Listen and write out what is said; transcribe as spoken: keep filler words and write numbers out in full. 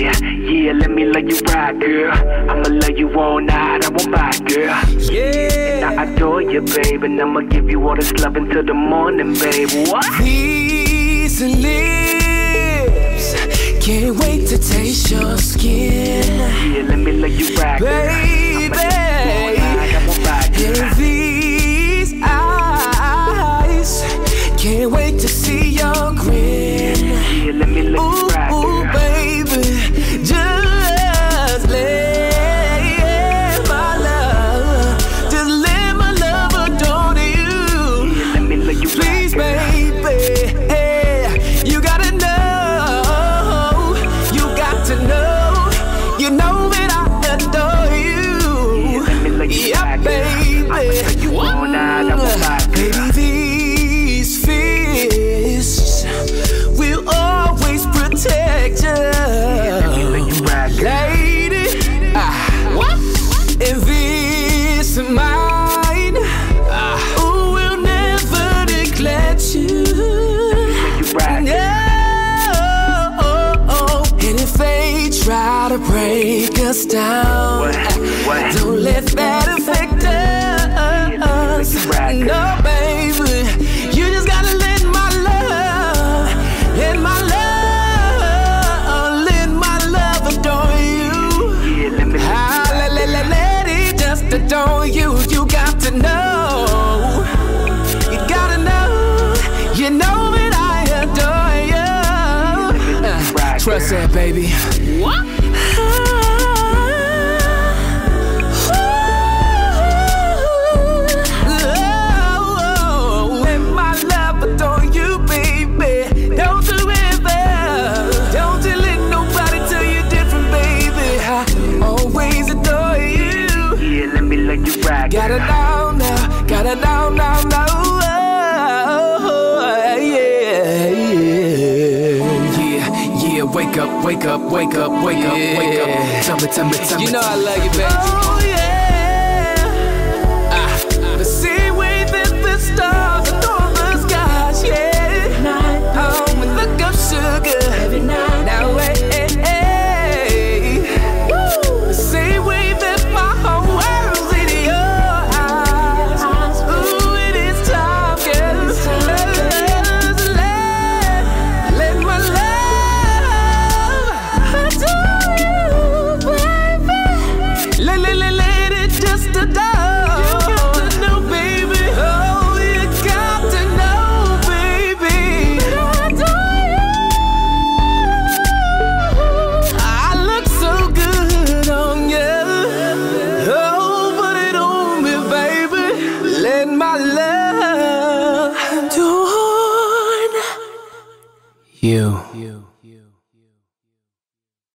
Yeah, yeah, let me love you right, girl. I'ma love you all night, I won't bite, girl. Yeah, and I adore you, babe, and I'ma give you all this love until the morning, babe. What? These lips, can't wait to taste your skin. Yeah, let me love you right, girl. Baby, I won't bite, girl. And these eyes, can't wait to see your grin. Yeah, let me love you right, girl. Ooh, baby. Down. What? What? Don't let that affect us. No, baby, you just gotta let my love, let my love, let my love adore you. I'll let, let, let, let it just adore you. You got to know, you gotta know, you know that I adore you. Uh, trust that, baby. What? Got it down now, got it down now, now. Oh, yeah, yeah, yeah, yeah. Wake up, wake up, wake up, wake up, yeah. Wake up. Tell me, tell me, tell me. You know I love you, baby. Oh yeah. Ah, ah. The sea way that the stars adorn the skies, yeah. Night, oh, we look up, sugar. Every night, now wait. You. you.